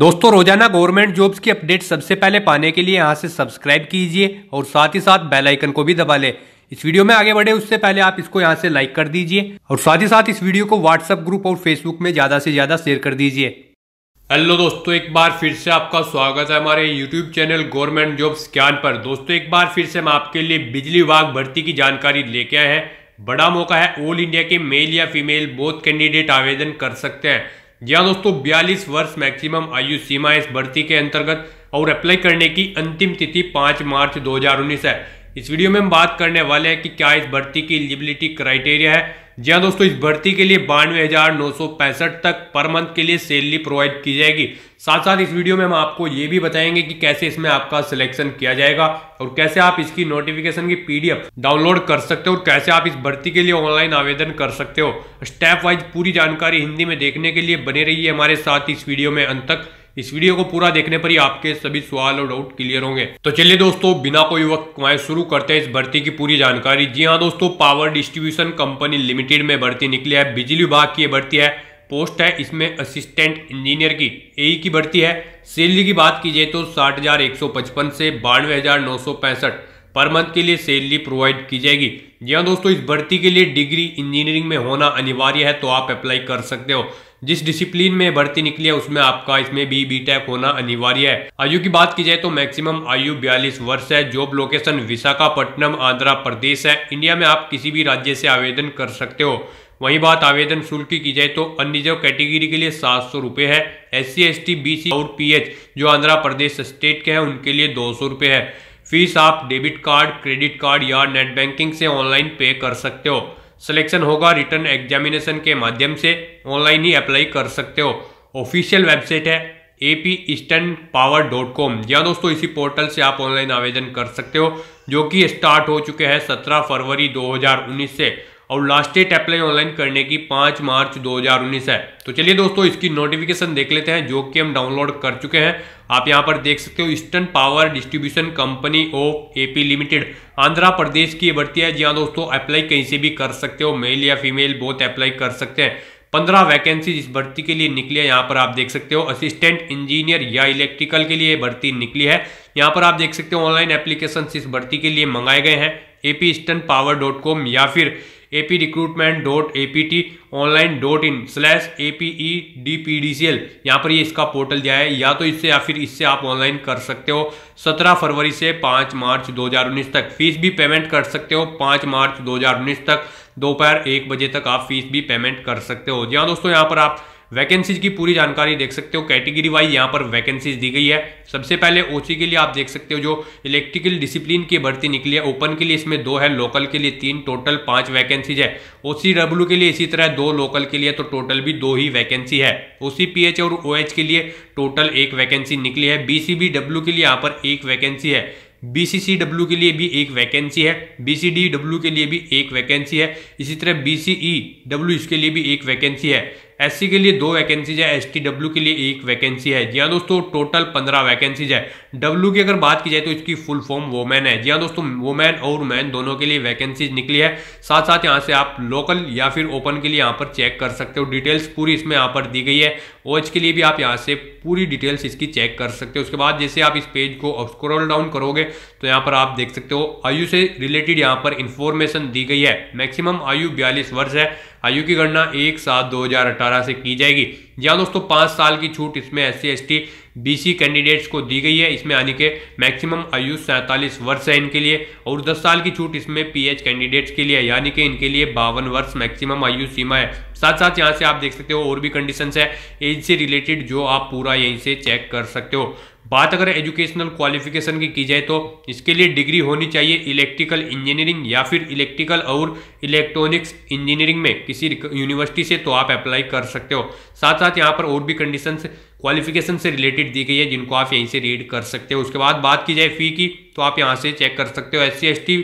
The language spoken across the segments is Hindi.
दोस्तों रोजाना गवर्नमेंट जॉब्स की अपडेट सबसे पहले पाने के लिए यहाँ से सब्सक्राइब कीजिए और साथ ही साथ बेल आइकन को भी दबा लें। इस वीडियो में आगे बढ़े उससे पहले आप इसको यहाँ से लाइक कर दीजिए और साथ ही साथ इस वीडियो को व्हाट्सएप ग्रुप और फेसबुक में ज्यादा से ज्यादा शेयर कर दीजिए। हेलो दोस्तों, एक बार फिर से आपका स्वागत है हमारे यूट्यूब चैनल गवर्नमेंट जॉब्स ज्ञान पर। दोस्तों एक बार फिर से हम आपके लिए बिजली विभाग भर्ती की जानकारी लेके आए हैं। बड़ा मौका है, ऑल इंडिया के मेल या फीमेल बोथ कैंडिडेट आवेदन कर सकते हैं। जी हाँ दोस्तों, 42 वर्ष मैक्सिमम आयु सीमा इस भर्ती के अंतर्गत और अप्लाई करने की अंतिम तिथि 5 मार्च 2019 है। इस वीडियो में हम बात करने वाले हैं कि क्या इस भर्ती की एलिजिबिलिटी क्राइटेरिया है। जी हाँ दोस्तों, इस भर्ती के लिए 92,965 तक पर मंथ के लिए सैलरी प्रोवाइड की जाएगी। साथ साथ इस वीडियो में हम आपको ये भी बताएंगे कि कैसे इसमें आपका सिलेक्शन किया जाएगा और कैसे आप इसकी नोटिफिकेशन की पीडीएफ डाउनलोड कर सकते हो और कैसे आप इस भर्ती के लिए ऑनलाइन आवेदन कर सकते हो। स्टेप वाइज पूरी जानकारी हिंदी में देखने के लिए बने रहिए हमारे साथ इस वीडियो में अंत तक। इस वीडियो को पूरा देखने पर ही आपके सभी सवाल और डाउट क्लियर होंगे। तो चलिए दोस्तों, बिना कोई वक्त गवाए शुरू करते हैं इस भर्ती की पूरी जानकारी। जी हाँ दोस्तों, पावर डिस्ट्रीब्यूशन कंपनी लिमिटेड में भर्ती निकली है। बिजली विभाग की भर्ती है, पोस्ट है इसमें असिस्टेंट इंजीनियर की, एई की भर्ती है। सैलरी की बात की जाए तो 60,155 से 92,965 पर मंथ के लिए सैलरी प्रोवाइड की जाएगी। जी हाँ दोस्तों, इस भर्ती के लिए डिग्री इंजीनियरिंग में होना अनिवार्य है, तो आप अप्लाई कर सकते हो। जिस डिसिप्लिन में भर्ती निकली है उसमें आपका इसमें बीटेक होना अनिवार्य है। आयु की बात की जाए तो मैक्सिमम आयु 42 वर्ष है। जॉब लोकेशन विशाखापट्टनम आंध्र प्रदेश है। इंडिया में आप किसी भी राज्य से आवेदन कर सकते हो। वहीं बात आवेदन शुल्क की जाए तो अनरिजर्व कैटेगरी के लिए 700 रुपये है। SC ST BC और PH जो आंध्र प्रदेश स्टेट के हैं उनके लिए 200 रुपये है। फीस आप डेबिट कार्ड, क्रेडिट कार्ड या नेट बैंकिंग से ऑनलाइन पे कर सकते हो। सिलेक्शन होगा रिटर्न एग्जामिनेशन के माध्यम से, ऑनलाइन ही अप्लाई कर सकते हो। ऑफिशियल वेबसाइट है AP Eastern Power.com। जी हाँ दोस्तों, इसी पोर्टल से आप ऑनलाइन आवेदन कर सकते हो, जो कि स्टार्ट हो चुके हैं 17 फरवरी 2019 से और लास्ट डेट अप्लाई ऑनलाइन करने की 5 मार्च 2019 है। तो चलिए दोस्तों, इसकी नोटिफिकेशन देख लेते हैं जो कि हम डाउनलोड कर चुके हैं। आप यहां पर देख सकते हो, eastern power distribution company of AP Limited Andhra Pradesh की भर्ती है। जी हाँ दोस्तों, अप्लाई कहीं से भी कर सकते हो, मेल या फीमेल बोथ अप्लाई कर सकते हैं। 15 वैकेंसी इस भर्ती के लिए निकली है। यहाँ पर आप देख सकते हो, असिस्टेंट इंजीनियर या इलेक्ट्रिकल के लिए भर्ती निकली है। यहाँ पर आप देख सकते हो, ऑनलाइन एप्लीकेशन इस भर्ती के लिए मंगाए गए हैं AP Eastern Power.com या फिर APRecruitment.apt.online.in/APEDPDCL। यहाँ पर ये इसका पोर्टल दिया है, या तो इससे या फिर इससे आप ऑनलाइन कर सकते हो। 17 फरवरी से 5 मार्च 2019 तक फीस भी पेमेंट कर सकते हो। 5 मार्च 2019 तक दोपहर 1 बजे तक आप फीस भी पेमेंट कर सकते हो। जी हाँ दोस्तों, यहाँ पर आप वैकेंसीज की पूरी जानकारी देख सकते हो। कैटेगरी वाइज यहाँ पर वैकेंसीज दी गई है। सबसे पहले ओसी के लिए आप देख सकते हो, जो इलेक्ट्रिकल डिसिप्लिन की भर्ती निकली है। ओपन के लिए इसमें 2 है, लोकल के लिए 3, टोटल 5 वैकेंसीज है। OCW के लिए इसी तरह 2, लोकल के लिए तो टोटल भी 2 ही वैकेंसी है। OCPH और OH के लिए टोटल 1 वैकेंसी निकली है। BCBW के लिए यहाँ पर 1 वैकेंसी है। BCCW के लिए भी 1 वैकेंसी है। BCDW के लिए भी 1 वैकेंसी है। इसी तरह BCEW इसके लिए भी 1 वैकेंसी है। SC के लिए 2 वैकेंसीज है। STW के लिए 1 वैकेंसी है। जी हाँ दोस्तों, टोटल 15 वैकेंसीज है। W की अगर बात की जाए तो इसकी फुल फॉर्म वोमेन है। जी हाँ दोस्तों, वोमेन और मैन दोनों के लिए वैकेंसीज निकली है। साथ साथ यहाँ से आप लोकल या फिर ओपन के लिए यहाँ पर चेक कर सकते हो। डिटेल्स पूरी इसमें यहाँ पर दी गई है। OH के लिए भी आप यहाँ से पूरी डिटेल्स इसकी चेक कर सकते हो। उसके बाद जैसे आप इस पेज को स्क्रॉल डाउन करोगे तो यहाँ पर आप देख सकते हो, आयु से रिलेटेड यहाँ पर इंफॉर्मेशन दी गई है। मैक्सिमम आयु 42 वर्ष है। आयु की गणना 1/7/2018 से की जाएगी। जी हाँ दोस्तों, 5 साल की छूट इसमें SC ST BC कैंडिडेट्स को दी गई है। इसमें आने के मैक्सिमम आयु 47 वर्ष है इनके लिए, और 10 साल की छूट इसमें PH कैंडिडेट्स के लिए, यानी कि इनके लिए 52 वर्ष मैक्सिमम आयु सीमा है। साथ साथ यहाँ से आप देख सकते हो और भी कंडीशंस है एज से रिलेटेड, जो आप पूरा यहीं से चेक कर सकते हो। बात अगर एजुकेशनल क्वालिफिकेशन की जाए तो इसके लिए डिग्री होनी चाहिए इलेक्ट्रिकल इंजीनियरिंग या फिर इलेक्ट्रिकल और इलेक्ट्रॉनिक्स इंजीनियरिंग में किसी यूनिवर्सिटी से, तो आप अप्लाई कर सकते हो। साथ साथ यहाँ पर और भी कंडीशंस क्वालिफिकेशन से रिलेटेड दी गई है, जिनको आप यहीं से रीड कर सकते हो। उसके बाद बात की जाए फी की, तो आप यहाँ से चेक कर सकते हो। SC ST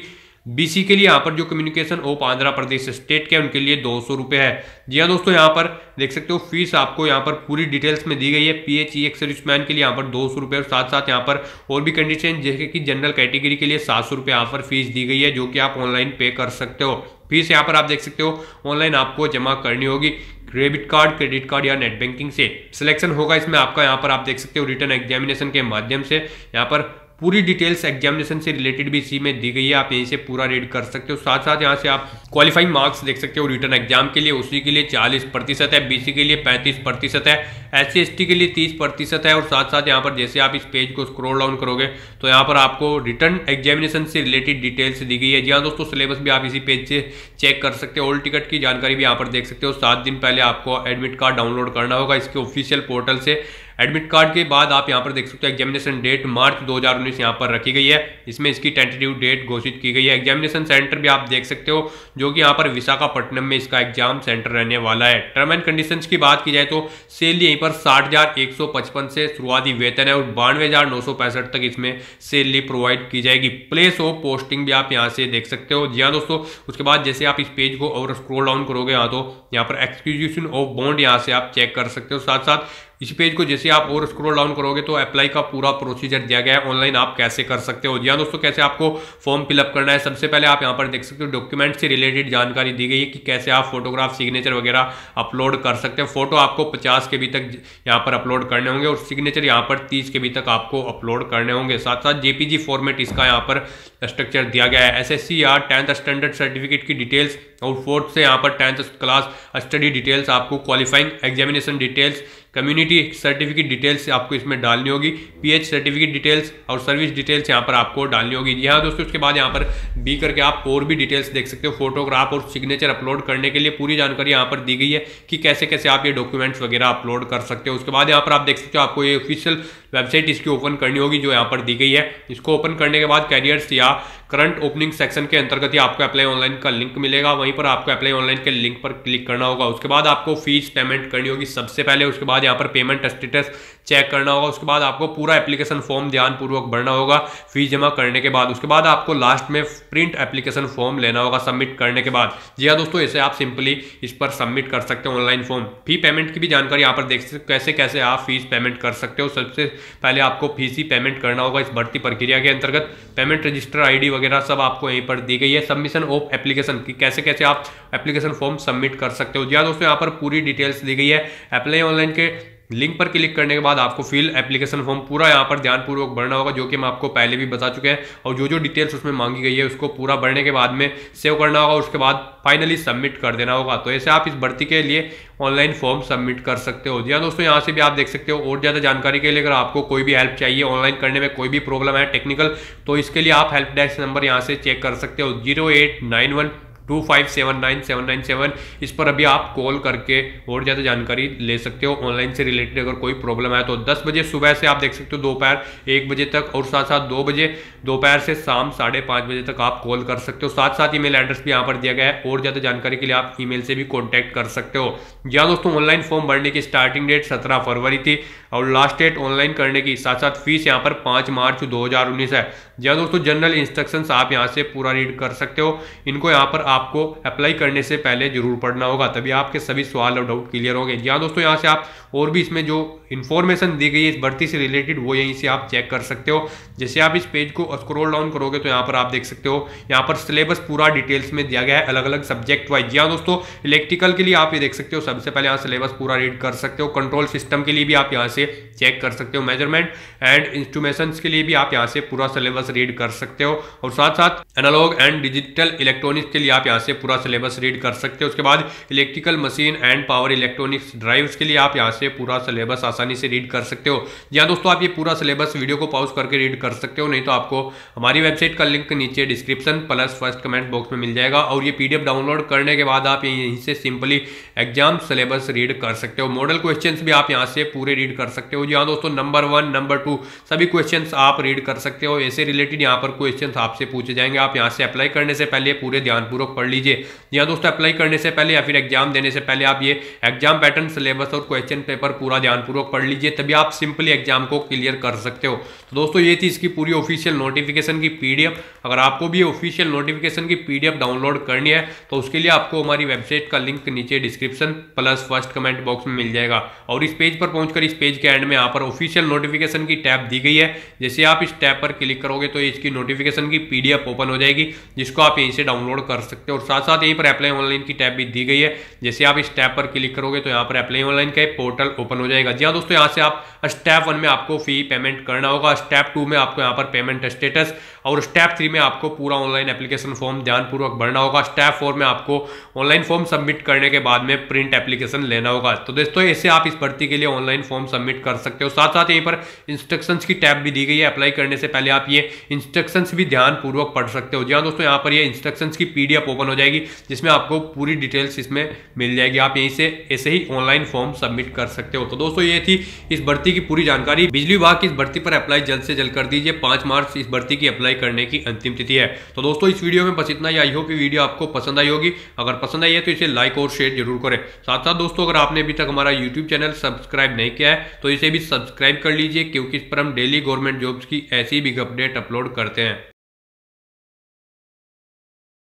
BC के लिए यहाँ पर जो communication of Andhra Pradesh state के उनके लिए 200 रुपये है। जी हाँ दोस्तों, यहाँ पर देख सकते हो, फीस आपको यहाँ पर पूरी डिटेल्स में दी गई है। PH EX सर्विसमैन के लिए यहाँ पर 200 रुपये, और साथ साथ यहाँ पर और भी कंडीशन जैसे कि जनरल कैटेगरी के लिए 700 रुपये यहाँ पर फीस दी गई है, जो कि आप ऑनलाइन पे कर सकते हो। फीस यहाँ पर आप देख सकते हो, ऑनलाइन आपको जमा करनी होगी। डेबिट कार्ड, क्रेडिट कार्ड या नेट बैंकिंग से सिलेक्शन होगा इसमें आपका। यहाँ पर आप देख सकते हो रिटर्न एग्जामिनेशन के माध्यम से यहाँ पर पूरी डिटेल्स एग्जामिनेशन से रिलेटेड भी इसी में दी गई है, आप यहीं से पूरा रीड कर सकते हो। साथ साथ यहाँ से आप क्वालिफाइंग मार्क्स देख सकते हो रिटर्न एग्जाम के लिए, उसी के लिए 40% है, बीसी के लिए 35% है, एससी एसटी के लिए 30% है। और साथ साथ यहाँ पर जैसे आप इस पेज को स्क्रॉल डाउन करोगे तो यहाँ पर आपको रिटर्न एग्जामिनेशन से रिलेटेड डिटेल्स दी गई है। जी हाँ दोस्तों, सिलेबस भी आप इसी पेज से चेक कर सकते हो, ऑल टिकट की जानकारी भी यहाँ पर देख सकते हो। 7 दिन पहले आपको एडमिट कार्ड डाउनलोड करना होगा इसके ऑफिशियल पोर्टल से। एडमिट कार्ड के बाद आप यहाँ पर देख सकते हो एग्जामिनेशन डेट मार्च 2019 यहाँ पर रखी गई है, इसमें इसकी टेंटेटिव डेट घोषित की गई है। एग्जामिनेशन सेंटर भी आप देख सकते हो जो कि यहाँ पर विशाखापट्टनम में इसका एग्जाम सेंटर रहने वाला है। टर्म एंड कंडीशंस की बात की जाए तो सैलरी यहीं पर 60,155 से शुरुआती वेतन है और 92,965 तक इसमें सैलरी प्रोवाइड की जाएगी। प्लेस ऑफ पोस्टिंग भी आप यहाँ से देख सकते हो। जी हाँ दोस्तों, उसके बाद जैसे आप इस पेज को और स्क्रोल डाउन करोगे यहाँ तो यहाँ पर एक्सक्यूशन ऑफ बॉन्ड यहाँ से आप चेक कर सकते हो। साथ साथ इस पेज को जैसे आप और स्क्रॉल डाउन करोगे तो अप्लाई का पूरा प्रोसीजर दिया गया है, ऑनलाइन आप कैसे कर सकते हो। जी हाँ दोस्तों, कैसे आपको फॉर्म फिलअप करना है, सबसे पहले आप यहाँ पर देख सकते हो डॉक्यूमेंट से रिलेटेड जानकारी दी गई है कि कैसे आप फोटोग्राफ, सिग्नेचर वगैरह अपलोड कर सकते हो। फोटो आपको 50 KB तक यहाँ पर अपलोड करने होंगे और सिग्नेचर यहाँ पर 30 KB तक आपको अपलोड करने होंगे। साथ साथ JPG फॉर्मेट इसका यहाँ पर स्ट्रक्चर दिया गया है। SSC या 10th स्टैंडर्ड सर्टिफिकेट की डिटेल्स और 4th से यहाँ पर 10th क्लास स्टडी डिटेल्स, आपको qualifying examination details, community certificate details आपको इसमें डालनी होगी, PH सर्टिफिकेट डिटेल्स और सर्विस डिटेल्स यहाँ पर आपको डालनी होगी। यहाँ दोस्तों, उसके बाद यहाँ पर B करके आप और भी डिटेल्स देख सकते हो। फोटोग्राफ और सिग्नेचर अपलोड करने के लिए पूरी जानकारी यहाँ पर दी गई है कि कैसे कैसे आप ये डॉक्यूमेंट्स वगैरह अपलोड कर सकते हो। उसके बाद यहाँ पर आप देख सकते हो आपको ये ऑफिशियल वेबसाइट इसकी ओपन करनी होगी जो यहाँ पर दी गई है। इसको ओपन करने के बाद कैरियर्स या करंट ओपनिंग सेक्शन के अंतर्गत ही आपको अप्लाई ऑनलाइन का लिंक मिलेगा, वहीं पर आपको अप्लाई ऑनलाइन के लिंक पर क्लिक करना होगा। उसके बाद आपको फीस पेमेंट करनी होगी सबसे पहले, उसके बाद यहाँ पर पेमेंट स्टेटस चेक करना होगा, उसके बाद आपको पूरा एप्लीकेशन फॉर्म ध्यानपूर्वक भरना होगा फीस जमा करने के बाद। उसके बाद आपको लास्ट में प्रिंट एप्लीकेशन फॉर्म लेना होगा सबमिट करने के बाद। जी हाँ दोस्तों, ऐसे आप सिंपली इस पर सबमिट कर सकते हो ऑनलाइन फॉर्म। फी पेमेंट की भी जानकारी यहाँ पर देख सकते हो, कैसे कैसे आप फीस पेमेंट कर सकते हो। सबसे पहले आपको फीस ही पेमेंट करना होगा इस भर्ती प्रक्रिया के अंतर्गत। पेमेंट रजिस्टर ID वगैरह सब आपको यहीं पर दी गई है। सबमिशन ऑफ एप्लीकेशन की कैसे कैसे आप एप्लीकेशन फॉर्म सबमिट कर सकते हो। जी हाँ दोस्तों, यहाँ पर पूरी डिटेल्स दी गई है। अप्लाई ऑनलाइन के लिंक पर क्लिक करने के बाद आपको फिल एप्लीकेशन फॉर्म पूरा यहाँ पर ध्यानपूर्वक भरना होगा जो कि हम आपको पहले भी बता चुके हैं, और जो जो डिटेल्स उसमें मांगी गई है उसको पूरा भरने के बाद में सेव करना होगा, उसके बाद फाइनली सबमिट कर देना होगा। तो ऐसे आप इस भर्ती के लिए ऑनलाइन फॉर्म सबमिट कर सकते हो। जी हाँ दोस्तों, यहाँ से भी आप देख सकते हो। और ज़्यादा जानकारी के लिए अगर आपको कोई भी हेल्प चाहिए, ऑनलाइन करने में कोई भी प्रॉब्लम है टेक्निकल, तो इसके लिए आप हेल्प डेस्क नंबर यहाँ से चेक कर सकते हो 089125799797। इस पर अभी आप कॉल करके और ज़्यादा जानकारी ले सकते हो ऑनलाइन से रिलेटेड। अगर कोई प्रॉब्लम है तो 10 बजे सुबह से आप देख सकते हो दोपहर 1 बजे तक, और साथ साथ 2 बजे दोपहर से शाम 5:30 बजे तक आप कॉल कर सकते हो। साथ साथ ईमेल एड्रेस भी यहाँ पर दिया गया है, और ज़्यादा जानकारी के लिए आप ईमेल से भी कॉन्टैक्ट कर सकते हो। या दोस्तों, ऑनलाइन फॉर्म भरने की स्टार्टिंग डेट 17 फरवरी थी और लास्ट डेट ऑनलाइन करने की, साथ साथ फीस यहाँ पर 5 मार्च 2019 है। या दोस्तों, जनरल इंस्ट्रक्शंस आप यहाँ से पूरा रीड कर सकते हो। इनको यहाँ पर आपको अप्लाई करने से पहले जरूर पढ़ना होगा, तभी आपके सभी सवाल और डाउट क्लियर होंगे। या दोस्तों, यहाँ से आप और भी इसमें जो इन्फॉर्मेशन दी गई है इस भर्ती से रिलेटेड वो यहीं से आप चेक कर सकते हो। जैसे आप इस पेज को स्क्रॉल डाउन करोगे तो यहाँ पर आप देख सकते हो यहाँ पर सिलेबस पूरा डिटेल्स में दिया गया है अलग अलग सब्जेक्ट वाइज। या दोस्तों, इलेक्ट्रिकल के लिए आप ये देख सकते हो, सबसे पहले यहाँ सिलेबस पूरा रीड कर सकते हो। कंट्रोल सिस्टम के लिए भी आप यहाँ से चेक कर सकते हो। मेजरमेंट एंड इंस्ट्रूमेंट्स के लिए भी आप यहाँ से पूरा सिलेबस रीड कर सकते हो, और साथ साथ एनालॉग एंड डिजिटल इलेक्ट्रॉनिक्स के लिए आप यहाँ से पूरा सिलेबस रीड कर सकते हो। उसके बाद electrical machine and power electronics drives के लिए आप यहाँ से पूरा सिलेबस आसानी से रीड कर सकते हो। या दोस्तों, आप ये पूरा सिलेबस वीडियो को पॉज करके रीड कर सकते हो, नहीं तो आपको हमारी वेबसाइट का लिंक नीचे description plus first comment box में मिल जाएगा। और ये PDF डाउनलोड करने के बाद आप यहीं से सिंपली एग्जाम सिलेबस रीड कर सकते हो। मॉडल क्वेश्चंस भी आप यहाँ से पूरे रीड कर सकते हो। जी हाँ दोस्तों, नंबर 1, नंबर 2 सभी क्वेश्चंस आप रीड कर सकते हो। ऐसे रिलेटेड यहाँ पर क्वेश्चंस आपसे पूछे जाएंगे, आप यहाँ से अप्लाई करने से पहले पूरे ध्यानपूर्वक पढ़ लीजिए। यहाँ दोस्तों, अप्लाई करने से पहले या फिर एग्जाम देने से पहले आप ये एग्जाम पैटर्न, सिलेबस और क्वेश्चन पेपर पूरा ध्यानपूर्वक पढ़ लीजिए, तभी आप सिंपली एग्जाम को क्लियर कर सकते हो। तो दोस्तों, ये थी इसकी पूरी ऑफिशियल नोटिफिकेशन की PDF। अगर आपको भी ऑफिशियल नोटिफिकेशन की PDF डाउनलोड करनी है तो उसके लिए आपको हमारी वेबसाइट का लिंक नीचे description plus first comment box में मिल जाएगा, और इस पेज पर पहुंचकर इस पेज इसके एंड में यहाँ पर ऑफिशियल नोटिफिकेशन की टैब दी गई है। जैसे आप इस टैब पर क्लिक करोगे तो इसकी नोटिफिकेशन की पीडीएफ ओपन हो जाएगी, जिसको आप यहीं से डाउनलोड कर सकते हो। और साथ साथ यहीं पर अप्लाई ऑनलाइन की टैब भी दी गई है। जैसे आप इस टैब पर क्लिक करोगे तो यहाँ पर अप्लाई ऑनलाइन का एक पोर्टल ओपन हो जाएगा। जी हाँ दोस्तों, यहाँ से आप स्टेप 1 में आपको फी पेमेंट करना होगा, स्टेप 2 में आपको यहाँ पर पेमेंट स्टेटस, और स्टेप 3 में आपको पूरा ऑनलाइन एप्लीकेशन फॉर्म ध्यानपूर्वक भरना होगा। स्टेप 4 में आपको ऑनलाइन फॉर्म सबमिट करने के बाद में प्रिंट एप्लीकेशन लेना होगा। तो दोस्तों ऐसे आप इस भर्ती के लिए ऑनलाइन फॉर्म सबमिट कर सकते हो। साथ साथ यहीं पर इंस्ट्रक्शंस की टैब भी दी गई है। अप्लाई करने से पहले आप ये इंस्ट्रक्शंस भी ध्यानपूर्वक पढ़ सकते हो। जी हाँ दोस्तों, यहाँ पर ये इंस्ट्रक्शंस की पीडीएफ ओपन हो जाएगी, जिसमें आपको पूरी डिटेल्स इसमें मिल जाएगी। आप यहीं से ऐसे ही ऑनलाइन फॉर्म सबमिट कर सकते हो। तो दोस्तों ये थी इस भर्ती की पूरी जानकारी। बिजली विभाग की इस भर्ती पर अप्लाई जल्द से जल्द कर दीजिए। 5 मार्च इस भर्ती की अप्लाई करने की अंतिम तिथि है। तो दोस्तों इस वीडियो में बस इतना ही। आई होप ये वीडियो आपको पसंद आई होगी। अगर पसंद आई है तो इसे लाइक और शेयर जरूर करें। साथ साथ दोस्तों, अगर आपने अभी तक हमारा YouTube चैनल सब्सक्राइब नहीं किया है तो इसे भी सब्सक्राइब कर लीजिए, क्योंकि इस पर हम डेली गवर्नमेंट जॉब्स की ऐसी बिग अपडेट अपलोड करते हैं।